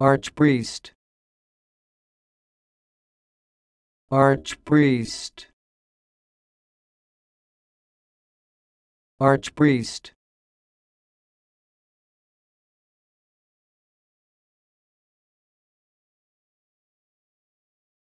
Archpriest, Archpriest, Archpriest.